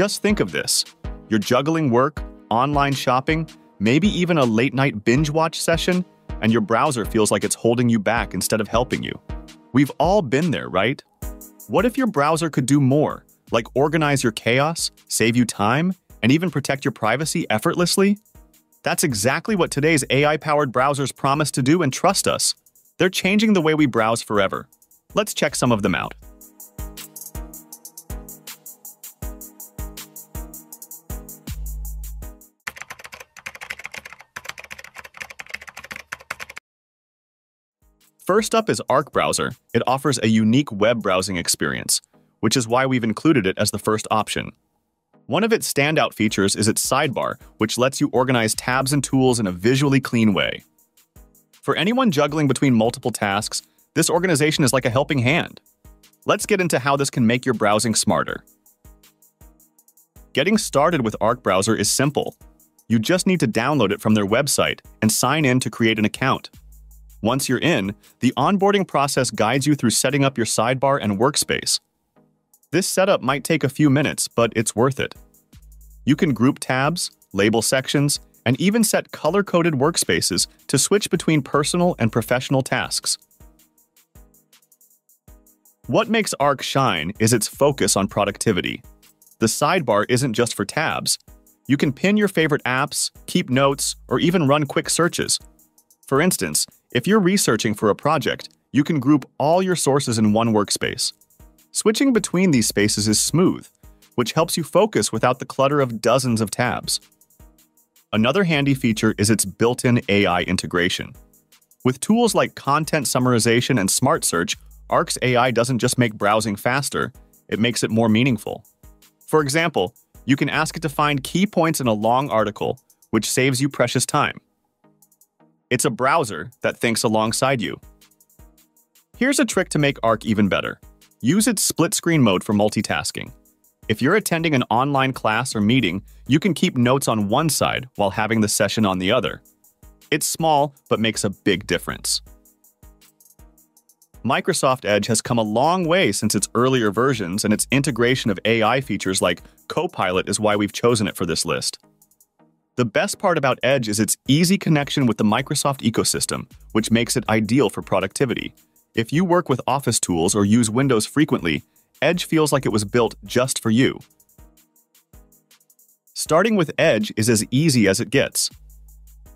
Just think of this. You're juggling work, online shopping, maybe even a late-night binge-watch session, and your browser feels like it's holding you back instead of helping you. We've all been there, right? What if your browser could do more, like organize your chaos, save you time, and even protect your privacy effortlessly? That's exactly what today's AI-powered browsers promise to do, and trust us, they're changing the way we browse forever. Let's check some of them out. First up is Arc Browser. It offers a unique web browsing experience, which is why we've included it as the first option. One of its standout features is its sidebar, which lets you organize tabs and tools in a visually clean way. For anyone juggling between multiple tasks, this organization is like a helping hand. Let's get into how this can make your browsing smarter. Getting started with Arc Browser is simple. You just need to download it from their website and sign in to create an account. Once you're in, the onboarding process guides you through setting up your sidebar and workspace. This setup might take a few minutes, but it's worth it. You can group tabs, label sections, and even set color-coded workspaces to switch between personal and professional tasks. What makes Arc shine is its focus on productivity. The sidebar isn't just for tabs. You can pin your favorite apps, keep notes, or even run quick searches. For instance, if you're researching for a project, you can group all your sources in one workspace. Switching between these spaces is smooth, which helps you focus without the clutter of dozens of tabs. Another handy feature is its built-in AI integration. With tools like content summarization and smart search, Arc's AI doesn't just make browsing faster, it makes it more meaningful. For example, you can ask it to find key points in a long article, which saves you precious time. It's a browser that thinks alongside you. Here's a trick to make Arc even better. Use its split-screen mode for multitasking. If you're attending an online class or meeting, you can keep notes on one side while having the session on the other. It's small, but makes a big difference. Microsoft Edge has come a long way since its earlier versions, and its integration of AI features like Copilot is why we've chosen it for this list. The best part about Edge is its easy connection with the Microsoft ecosystem, which makes it ideal for productivity. If you work with Office tools or use Windows frequently, Edge feels like it was built just for you. Starting with Edge is as easy as it gets.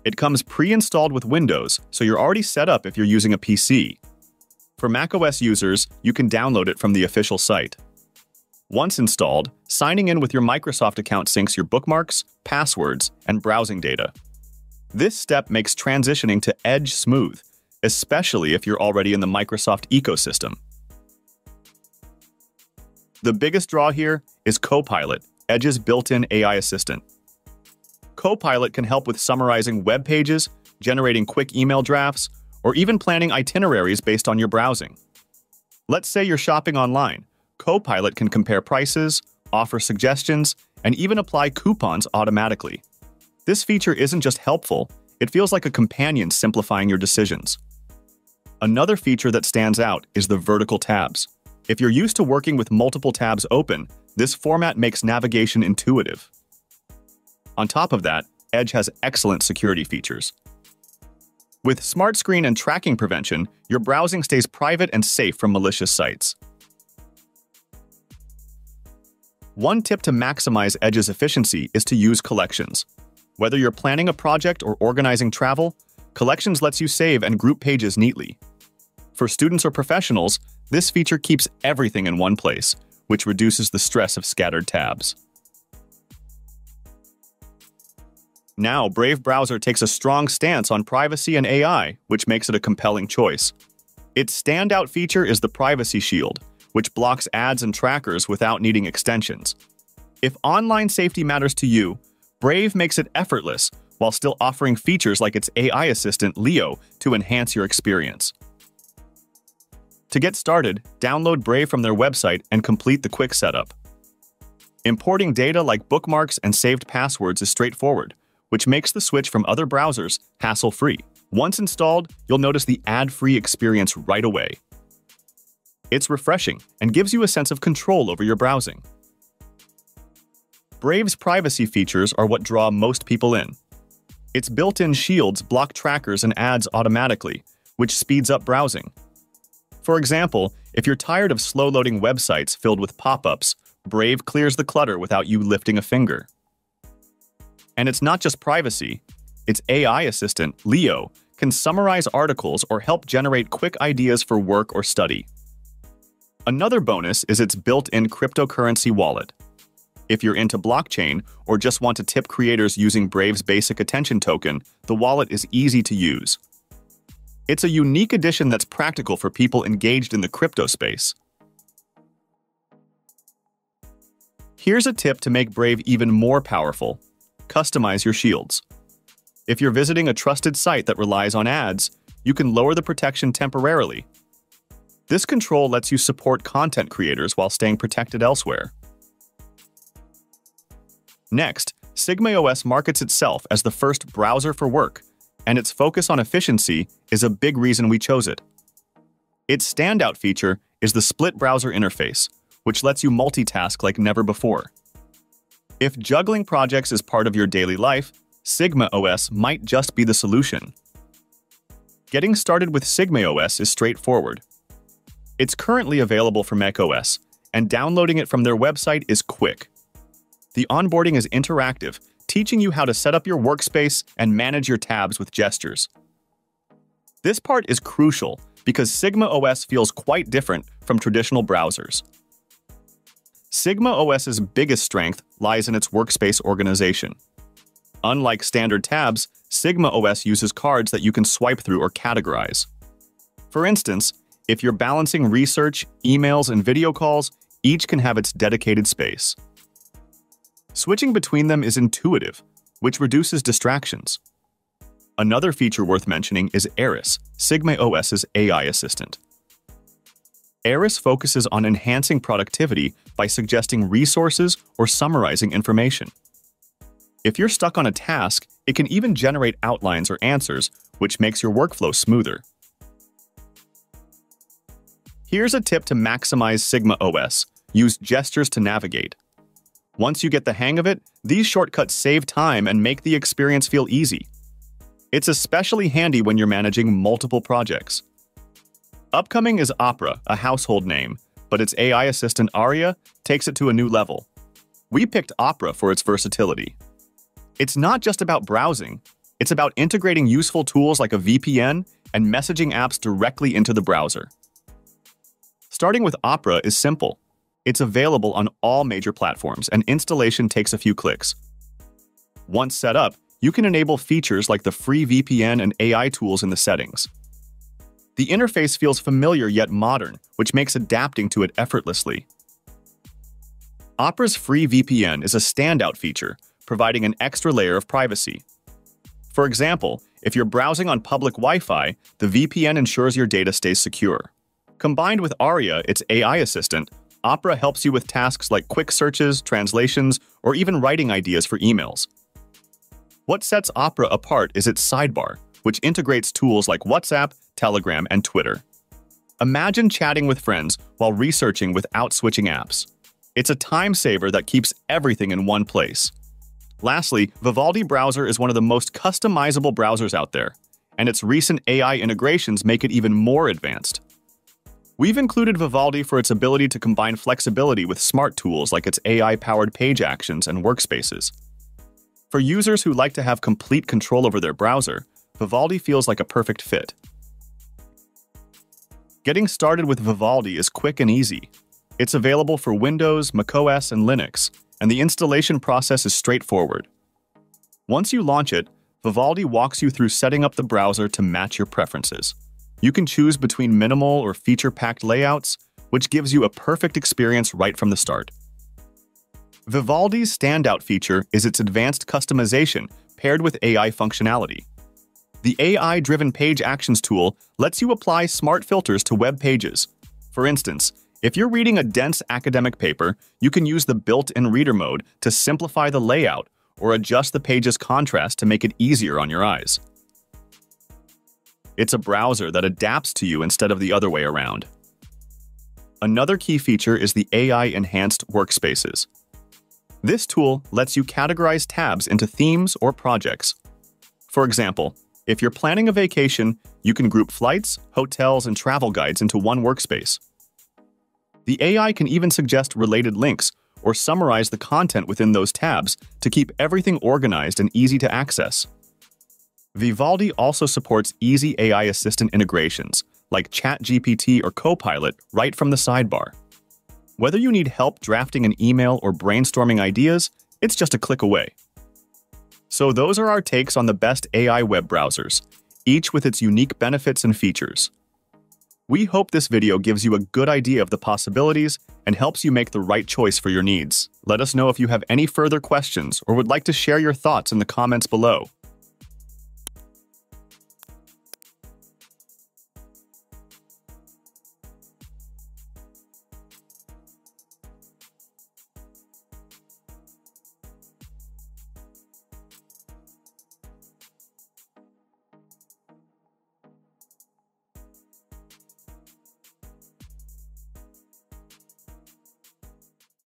It comes pre-installed with Windows, so you're already set up if you're using a PC. For macOS users, you can download it from the official site. Once installed, signing in with your Microsoft account syncs your bookmarks, passwords, and browsing data. This step makes transitioning to Edge smooth, especially if you're already in the Microsoft ecosystem. The biggest draw here is Copilot, Edge's built-in AI assistant. Copilot can help with summarizing web pages, generating quick email drafts, or even planning itineraries based on your browsing. Let's say you're shopping online. Copilot can compare prices, offer suggestions, and even apply coupons automatically. This feature isn't just helpful, it feels like a companion simplifying your decisions. Another feature that stands out is the vertical tabs. If you're used to working with multiple tabs open, this format makes navigation intuitive. On top of that, Edge has excellent security features. With Smart Screen and tracking prevention, your browsing stays private and safe from malicious sites. One tip to maximize Edge's efficiency is to use collections. Whether you're planning a project or organizing travel, Collections lets you save and group pages neatly. For students or professionals, this feature keeps everything in one place, which reduces the stress of scattered tabs. Now, Brave Browser takes a strong stance on privacy and AI, which makes it a compelling choice. Its standout feature is the Privacy Shield, which blocks ads and trackers without needing extensions. If online safety matters to you, Brave makes it effortless, while still offering features like its AI assistant, Leo, to enhance your experience. To get started, download Brave from their website and complete the quick setup. Importing data like bookmarks and saved passwords is straightforward, which makes the switch from other browsers hassle-free. Once installed, you'll notice the ad-free experience right away. It's refreshing and gives you a sense of control over your browsing. Brave's privacy features are what draw most people in. Its built-in shields block trackers and ads automatically, which speeds up browsing. For example, if you're tired of slow-loading websites filled with pop-ups, Brave clears the clutter without you lifting a finger. And it's not just privacy. Its AI assistant, Leo, can summarize articles or help generate quick ideas for work or study. Another bonus is its built-in cryptocurrency wallet. If you're into blockchain or just want to tip creators using Brave's Basic Attention Token, the wallet is easy to use. It's a unique addition that's practical for people engaged in the crypto space. Here's a tip to make Brave even more powerful. Customize your shields. If you're visiting a trusted site that relies on ads, you can lower the protection temporarily. This control lets you support content creators while staying protected elsewhere. Next, Sigma OS markets itself as the first browser for work, and its focus on efficiency is a big reason we chose it. Its standout feature is the split browser interface, which lets you multitask like never before. If juggling projects is part of your daily life, Sigma OS might just be the solution. Getting started with Sigma OS is straightforward. It's currently available for macOS, and downloading it from their website is quick. The onboarding is interactive, teaching you how to set up your workspace and manage your tabs with gestures. This part is crucial because Sigma OS feels quite different from traditional browsers. Sigma OS's biggest strength lies in its workspace organization. Unlike standard tabs, Sigma OS uses cards that you can swipe through or categorize. For instance, if you're balancing research, emails, and video calls, each can have its dedicated space. Switching between them is intuitive, which reduces distractions. Another feature worth mentioning is Eris, Sigma OS's AI assistant. Eris focuses on enhancing productivity by suggesting resources or summarizing information. If you're stuck on a task, it can even generate outlines or answers, which makes your workflow smoother. Here's a tip to maximize Sigma OS. Use gestures to navigate. Once you get the hang of it, these shortcuts save time and make the experience feel easy. It's especially handy when you're managing multiple projects. Upcoming is Opera, a household name, but its AI assistant Aria takes it to a new level. We picked Opera for its versatility. It's not just about browsing, it's about integrating useful tools like a VPN and messaging apps directly into the browser. Starting with Opera is simple. It's available on all major platforms, and installation takes a few clicks. Once set up, you can enable features like the free VPN and AI tools in the settings. The interface feels familiar yet modern, which makes adapting to it effortlessly. Opera's free VPN is a standout feature, providing an extra layer of privacy. For example, if you're browsing on public Wi-Fi, the VPN ensures your data stays secure. Combined with Aria, its AI assistant, Opera helps you with tasks like quick searches, translations, or even writing ideas for emails. What sets Opera apart is its sidebar, which integrates tools like WhatsApp, Telegram, and Twitter. Imagine chatting with friends while researching without switching apps. It's a time saver that keeps everything in one place. Lastly, Vivaldi Browser is one of the most customizable browsers out there, and its recent AI integrations make it even more advanced. We've included Vivaldi for its ability to combine flexibility with smart tools like its AI-powered page actions and workspaces. For users who like to have complete control over their browser, Vivaldi feels like a perfect fit. Getting started with Vivaldi is quick and easy. It's available for Windows, macOS, and Linux, and the installation process is straightforward. Once you launch it, Vivaldi walks you through setting up the browser to match your preferences. You can choose between minimal or feature-packed layouts, which gives you a perfect experience right from the start. Vivaldi's standout feature is its advanced customization paired with AI functionality. The AI-driven page actions tool lets you apply smart filters to web pages. For instance, if you're reading a dense academic paper, you can use the built-in reader mode to simplify the layout or adjust the page's contrast to make it easier on your eyes. It's a browser that adapts to you instead of the other way around. Another key feature is the AI-enhanced workspaces. This tool lets you categorize tabs into themes or projects. For example, if you're planning a vacation, you can group flights, hotels, and travel guides into one workspace. The AI can even suggest related links or summarize the content within those tabs to keep everything organized and easy to access. Vivaldi also supports easy AI assistant integrations, like ChatGPT or Copilot, right from the sidebar. Whether you need help drafting an email or brainstorming ideas, it's just a click away. So those are our takes on the best AI web browsers, each with its unique benefits and features. We hope this video gives you a good idea of the possibilities and helps you make the right choice for your needs. Let us know if you have any further questions or would like to share your thoughts in the comments below.